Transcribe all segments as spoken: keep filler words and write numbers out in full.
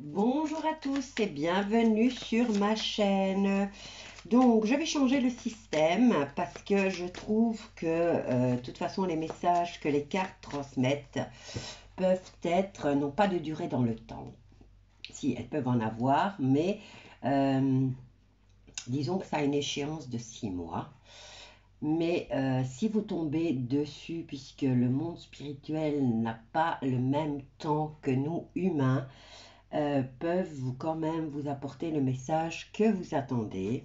Bonjour à tous et bienvenue sur ma chaîne. Donc je vais changer le système parce que je trouve que euh, de toute façon les messages que les cartes transmettent peuvent être, n'ont pas de durée dans le temps. Si, elles peuvent en avoir, mais euh, disons que ça a une échéance de six mois. Mais euh, si vous tombez dessus, puisque le monde spirituel n'a pas le même temps que nous humains, Euh, peuvent vous quand même vous apporter le message que vous attendez.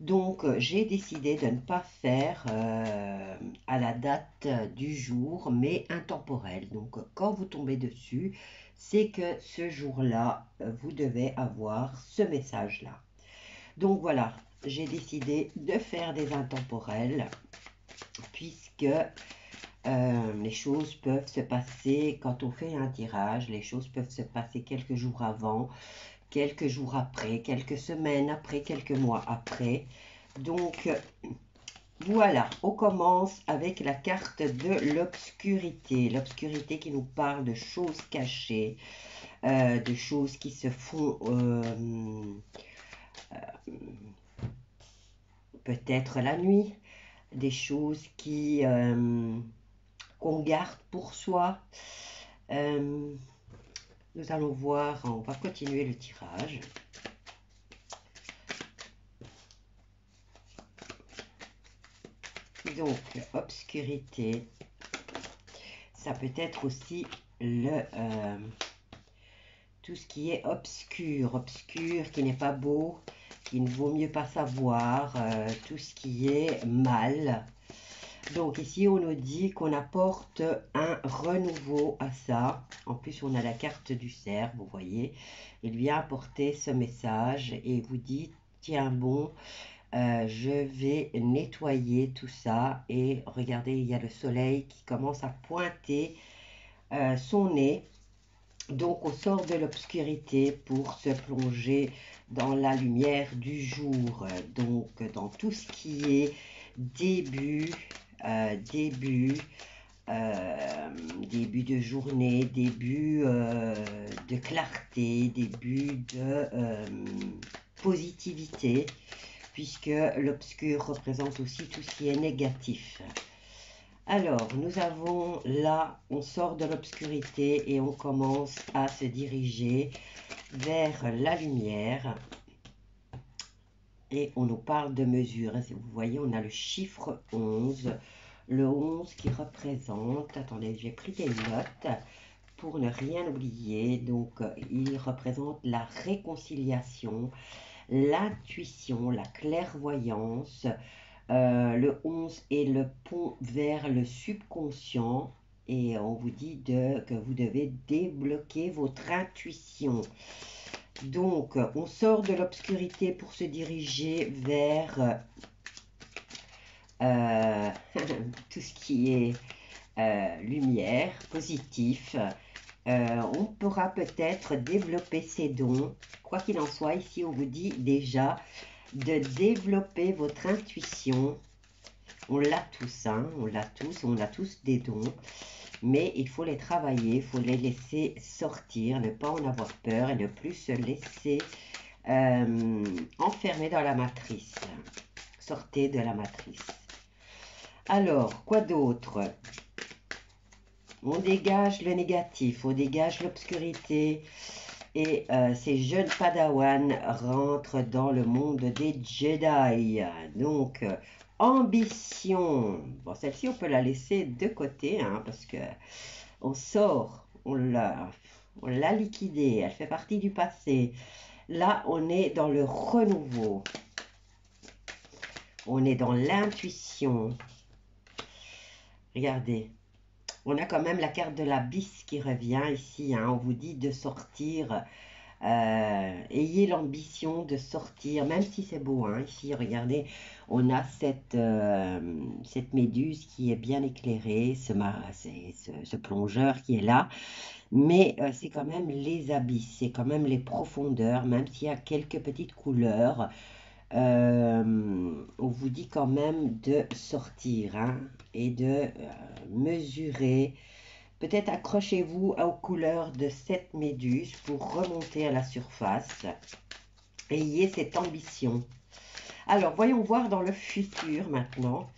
Donc j'ai décidé de ne pas faire euh, à la date du jour, mais intemporel. Donc quand vous tombez dessus, c'est que ce jour-là, vous devez avoir ce message-là. Donc voilà, j'ai décidé de faire des intemporels, puisque Euh, les choses peuvent se passer, quand on fait un tirage, les choses peuvent se passer quelques jours avant, quelques jours après, quelques semaines après, quelques mois après. Donc, voilà, on commence avec la carte de l'obscurité. L'obscurité qui nous parle de choses cachées, euh, de choses qui se font euh, euh, peut-être la nuit, des choses qui... Euh, qu'on garde pour soi. Euh, nous allons voir, on va continuer le tirage. Donc, obscurité, ça peut être aussi le euh, tout ce qui est obscur, obscur qui n'est pas beau, qui ne vaut mieux pas savoir, euh, tout ce qui est mal. Donc ici, on nous dit qu'on apporte un renouveau à ça. En plus, on a la carte du cerf, vous voyez. Il vient apporter ce message et vous dit, tiens bon, euh, je vais nettoyer tout ça. Et regardez, il y a le soleil qui commence à pointer euh, son nez. Donc, on sort de l'obscurité pour se plonger dans la lumière du jour. Donc, dans tout ce qui est début... Euh, début, euh, début de journée, début euh, de clarté, début de euh, positivité, puisque l'obscur représente aussi tout ce qui est négatif. Alors, nous avons là, on sort de l'obscurité et on commence à se diriger vers la lumière. Et on nous parle de mesures. Vous voyez, on a le chiffre onze. Le onze qui représente... Attendez, j'ai pris des notes pour ne rien oublier. Donc, il représente la réconciliation, l'intuition, la clairvoyance. Euh, le onze est le pont vers le subconscient. Et on vous dit de, que vous devez débloquer votre intuition. Donc, on sort de l'obscurité pour se diriger vers euh, tout ce qui est euh, lumière, positif. Euh, on pourra peut-être développer ses dons. Quoi qu'il en soit, ici, on vous dit déjà de développer votre intuition. On l'a tous, hein, on l'a tous, on a tous des dons. Mais il faut les travailler, il faut les laisser sortir, ne pas en avoir peur et ne plus se laisser euh, enfermer dans la matrice. Sortez de la matrice. Alors, quoi d'autre? On dégage le négatif, on dégage l'obscurité et euh, ces jeunes Padawan rentrent dans le monde des Jedi. Donc... ambition, bon celle-ci on peut la laisser de côté hein, parce que on sort, on l'a on l'a liquidée, elle fait partie du passé. Là on est dans le renouveau, on est dans l'intuition. Regardez, on a quand même la carte de l'abysse qui revient ici, hein, on vous dit de sortir. Euh, ayez l'ambition de sortir, même si c'est beau, hein, ici regardez, on a cette, euh, cette méduse qui est bien éclairée, ce, ce, ce plongeur qui est là, mais euh, c'est quand même les abysses, c'est quand même les profondeurs, même s'il y a quelques petites couleurs, euh, on vous dit quand même de sortir hein, et de euh, mesurer Peut-être accrochez-vous aux couleurs de cette méduse pour remonter à la surface. Ayez cette ambition. Alors, voyons voir dans le futur maintenant.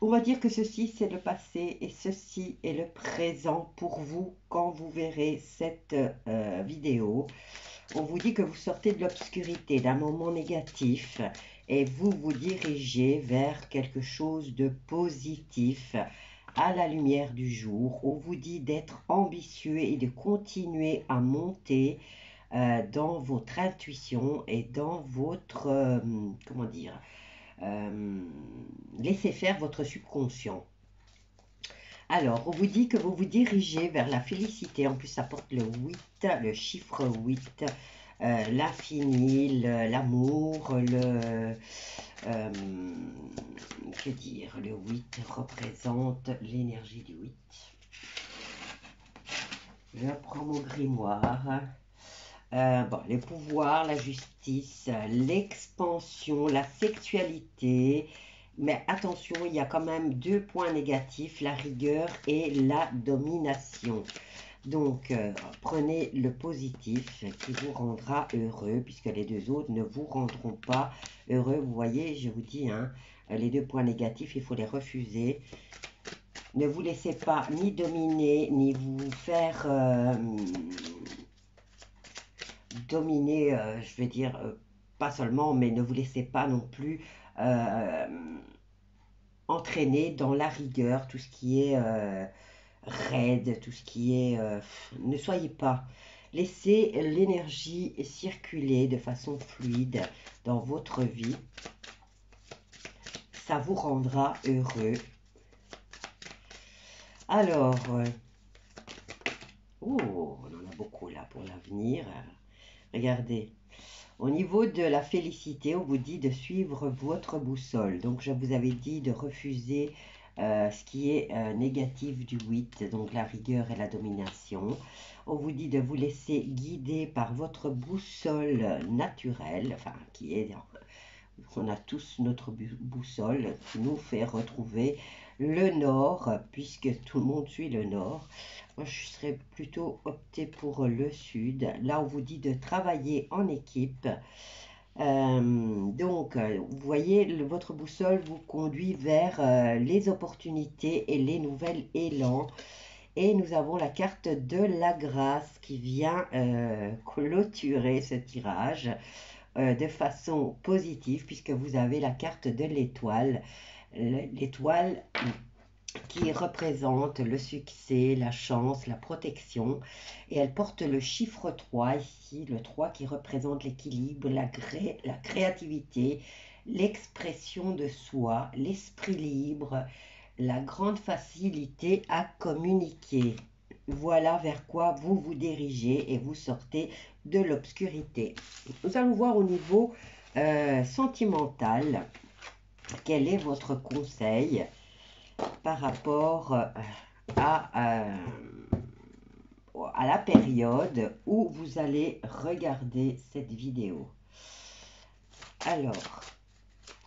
On va dire que ceci, c'est le passé et ceci est le présent pour vous quand vous verrez cette euh, vidéo. On vous dit que vous sortez de l'obscurité, d'un moment négatif et vous vous dirigez vers quelque chose de positif à la lumière du jour. On vous dit d'être ambitieux et de continuer à monter euh, dans votre intuition et dans votre, euh, comment dire, euh, laissez faire votre subconscient. Alors, on vous dit que vous vous dirigez vers la félicité. En plus, ça porte le huit, le chiffre huit, euh, l'infini, l'amour, le... Euh, que dire, le huit représente l'énergie du huit. Je prends mon grimoire. Euh, bon, les pouvoirs, la justice, l'expansion, la sexualité... Mais attention, il y a quand même deux points négatifs, la rigueur et la domination. Donc, euh, prenez le positif qui vous rendra heureux, puisque les deux autres ne vous rendront pas heureux. Vous voyez, je vous dis, hein, les deux points négatifs, il faut les refuser. Ne vous laissez pas ni dominer, ni vous faire euh, dominer, euh, je vais dire, euh, pas seulement, mais ne vous laissez pas non plus... Euh, entraîner dans la rigueur, tout ce qui est euh, raide, tout ce qui est... Euh, ne soyez pas. Laissez l'énergie circuler de façon fluide dans votre vie. Ça vous rendra heureux. Alors, euh, oh, on en a beaucoup là pour l'avenir. Regardez. Au niveau de la félicité, on vous dit de suivre votre boussole. Donc, je vous avais dit de refuser euh, ce qui est euh, négatif du huit, donc la rigueur et la domination. On vous dit de vous laisser guider par votre boussole naturelle, enfin, qui est... On a tous notre boussole qui nous fait retrouver le nord, puisque tout le monde suit le nord. Moi, je serais plutôt opté pour le sud. Là, on vous dit de travailler en équipe. Euh, donc, vous voyez, le, votre boussole vous conduit vers euh, les opportunités et les nouvelles élans. Et nous avons la carte de la grâce qui vient euh, clôturer ce tirage. De façon positive, puisque vous avez la carte de l'étoile, l'étoile qui représente le succès, la chance, la protection, et elle porte le chiffre trois ici, le trois qui représente l'équilibre, la, cré la créativité, l'expression de soi, l'esprit libre, la grande facilité à communiquer. Voilà vers quoi vous vous dirigez et vous sortez de l'obscurité. Nous allons voir au niveau euh, sentimental quel est votre conseil par rapport à, euh, à la période où vous allez regarder cette vidéo. Alors,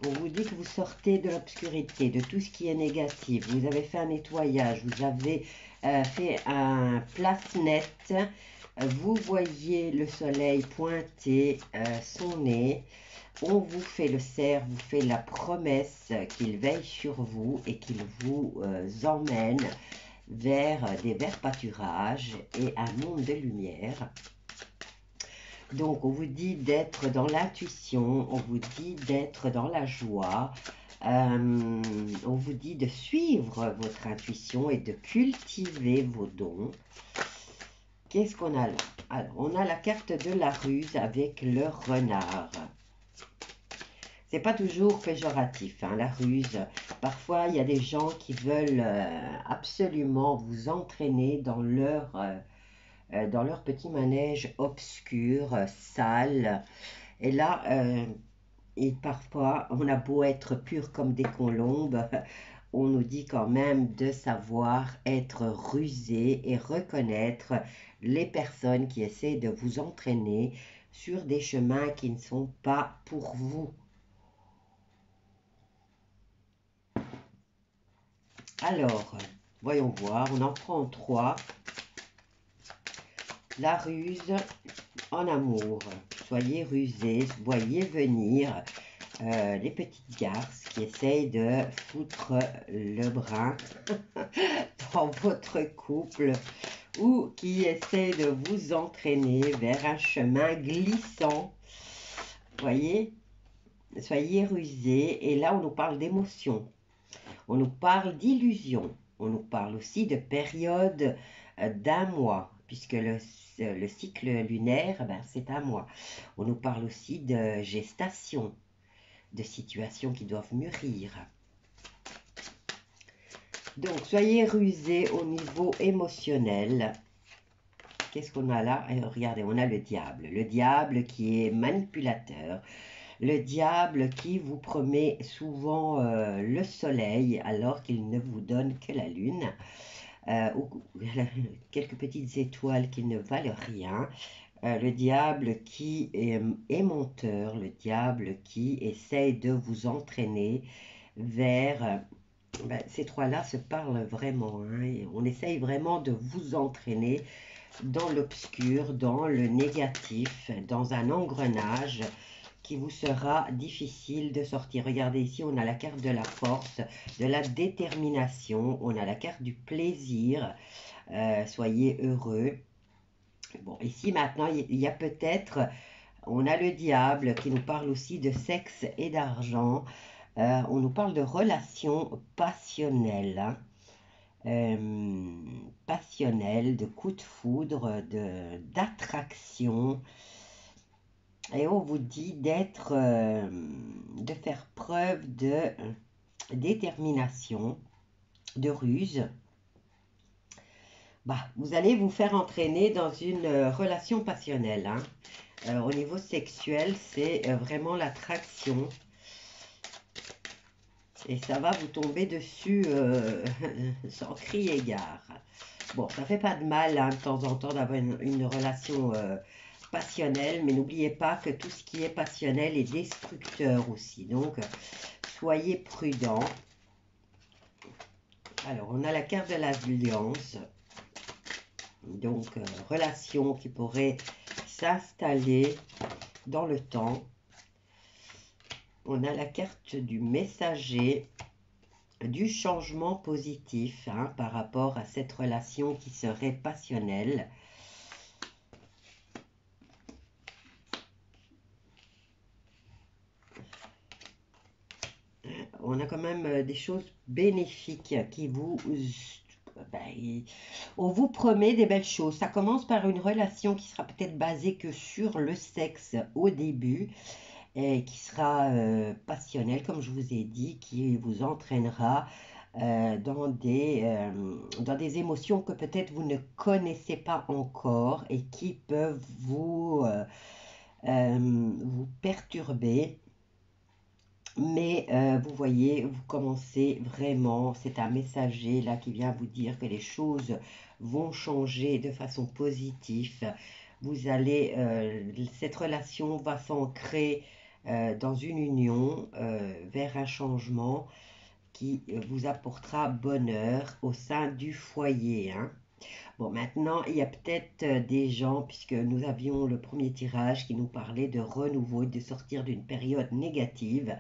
on vous dit que vous sortez de l'obscurité, de tout ce qui est négatif. Vous avez fait un nettoyage, vous avez euh, fait un place net. Vous voyez le soleil pointer euh, son nez. On vous fait le cerf, vous fait la promesse qu'il veille sur vous et qu'il vous euh, emmène vers des verts pâturages et un monde de lumière. Donc, on vous dit d'être dans l'intuition, on vous dit d'être dans la joie, euh, on vous dit de suivre votre intuition et de cultiver vos dons. Qu'est-ce qu'on a là? Alors, on a la carte de la ruse avec le renard. C'est pas toujours péjoratif, hein, la ruse. Parfois, il y a des gens qui veulent euh, absolument vous entraîner dans leur... Euh, dans leur petit manège obscur, sale. Et là, euh, et parfois, on a beau être pur comme des colombes, on nous dit quand même de savoir être rusé et reconnaître les personnes qui essaient de vous entraîner sur des chemins qui ne sont pas pour vous. Alors, Voyons voir, on en prend trois. La ruse en amour. Soyez rusés, voyez venir euh, les petites garces qui essayent de foutre le brin dans votre couple ou qui essayent de vous entraîner vers un chemin glissant. Voyez, soyez rusés. Et là, on nous parle d'émotion. On nous parle d'illusion. On nous parle aussi de période d'un mois, puisque le, le cycle lunaire, ben, c'est un mois. On nous parle aussi de gestation, de situations qui doivent mûrir. Donc, soyez rusés au niveau émotionnel. Qu'est-ce qu'on a là? Et regardez, on a le diable. Le diable qui est manipulateur. Le diable qui vous promet souvent euh, le soleil alors qu'il ne vous donne que la lune, euh, ou quelques petites étoiles qui ne valent rien. Euh, le diable qui est, est menteur, le diable qui essaye de vous entraîner vers... Ben, ces trois-là se parlent vraiment. Hein, et on essaye vraiment de vous entraîner dans l'obscur, dans le négatif, dans un engrenage qui vous sera difficile de sortir. Regardez ici, on a la carte de la force, de la détermination, on a la carte du plaisir, euh, soyez heureux. Bon, ici maintenant, il y a peut-être, on a le diable qui nous parle aussi de sexe et d'argent, euh, on nous parle de relations passionnelles, hein. euh, passionnelles, de coups de foudre, de, d'attraction. Et on vous dit d'être, euh, de faire preuve de détermination, de ruse. Bah, vous allez vous faire entraîner dans une relation passionnelle. Hein. Euh, au niveau sexuel, c'est vraiment l'attraction. Et ça va vous tomber dessus euh, sans cri égard. Bon, ça ne fait pas de mal hein, de temps en temps d'avoir une, une relation euh, passionnel, mais n'oubliez pas que tout ce qui est passionnel est destructeur aussi, donc soyez prudents. Alors on a la carte de l'alliance, donc euh, relation qui pourrait s'installer dans le temps. On a la carte du messager, du changement positif hein, par rapport à cette relation qui serait passionnelle. On a quand même des choses bénéfiques qui vous... Ben, on vous promet des belles choses. Ça commence par une relation qui sera peut-être basée que sur le sexe au début et qui sera euh, passionnelle, comme je vous ai dit, qui vous entraînera euh, dans, des, euh, dans des émotions que peut-être vous ne connaissez pas encore et qui peuvent vous, euh, euh, vous perturber. Mais euh, vous voyez, vous commencez vraiment, c'est un messager là qui vient vous dire que les choses vont changer de façon positive. Vous allez, euh, cette relation va s'ancrer euh, dans une union euh, vers un changement qui vous apportera bonheur au sein du foyer. Hein. Bon, maintenant, il y a peut-être des gens, puisque nous avions le premier tirage qui nous parlait de renouveau, de sortir d'une période négative.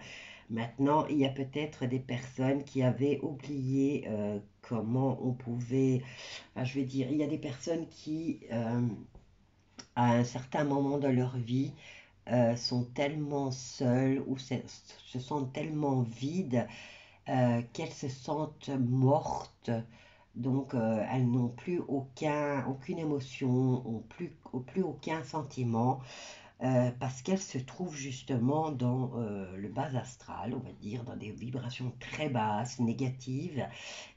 Maintenant, il y a peut-être des personnes qui avaient oublié euh, comment on pouvait... Enfin, je veux dire, il y a des personnes qui, euh, à un certain moment de leur vie, euh, sont tellement seules ou se, se sentent tellement vides euh, qu'elles se sentent mortes. Donc, euh, elles n'ont plus aucun, aucune émotion, n'ont plus, plus aucun sentiment, euh, parce qu'elles se trouvent justement dans euh, le bas astral, on va dire, dans des vibrations très basses, négatives.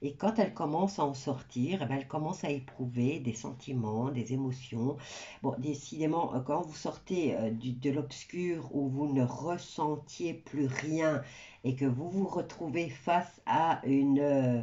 Et quand elles commencent à en sortir, eh bien, elles commencent à éprouver des sentiments, des émotions. Bon, décidément, quand vous sortez euh, du, de l'obscur où vous ne ressentiez plus rien et que vous vous retrouvez face à une... Euh,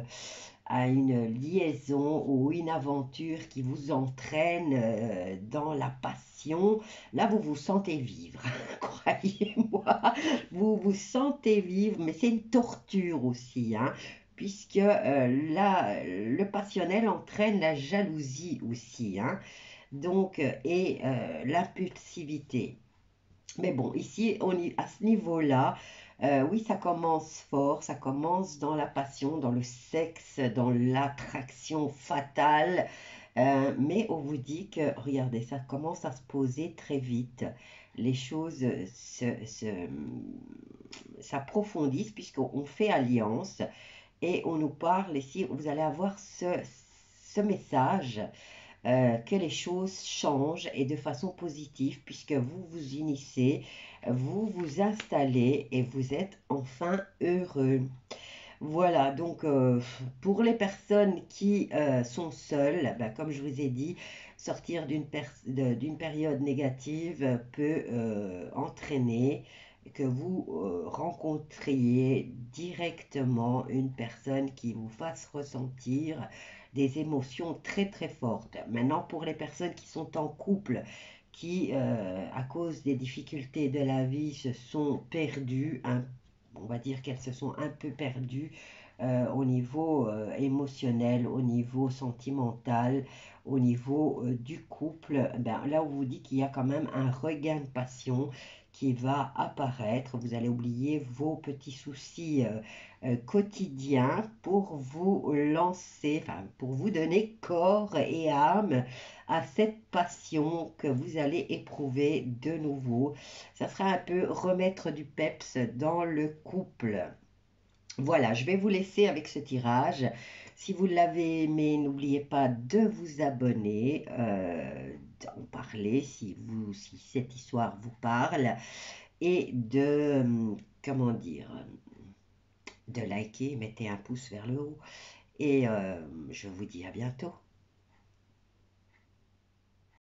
à une liaison ou une aventure qui vous entraîne dans la passion, là vous vous sentez vivre, croyez-moi, vous vous sentez vivre, mais c'est une torture aussi, hein. puisque euh, là, le passionnel entraîne la jalousie aussi, hein, donc, et euh, l'impulsivité. Mais bon, ici, on y, à ce niveau-là, euh, oui, ça commence fort, ça commence dans la passion, dans le sexe, dans l'attraction fatale, euh, mais on vous dit que, regardez, ça commence à se poser très vite. Les choses s'approfondissent puisqu'on fait alliance et on nous parle ici, vous allez avoir ce, ce message euh, que les choses changent et de façon positive puisque vous vous unissez, vous vous installez et vous êtes enfin heureux. Voilà, donc euh, pour les personnes qui euh, sont seules, ben, comme je vous ai dit, sortir d'une d'une période négative peut euh, entraîner que vous euh, rencontriez directement une personne qui vous fasse ressentir des émotions très très fortes. Maintenant, pour les personnes qui sont en couple, qui euh, à cause des difficultés de la vie se sont perdues un peu, on va dire qu'elles se sont un peu perdues euh, au niveau euh, émotionnel, au niveau sentimental, au niveau euh, du couple. Ben, là, on vous dit qu'il y a quand même un regain de passion qui va apparaître. Vous allez oublier vos petits soucis euh, euh, quotidiens pour vous lancer, enfin, pour vous donner corps et âme à cette passion que vous allez éprouver de nouveau. Ça sera un peu remettre du peps dans le couple. Voilà, je vais vous laisser avec ce tirage. Si vous l'avez aimé, n'oubliez pas de vous abonner, euh, d'en parler si, vous, si cette histoire vous parle et de, comment dire, de liker, mettez un pouce vers le haut et euh, je vous dis à bientôt.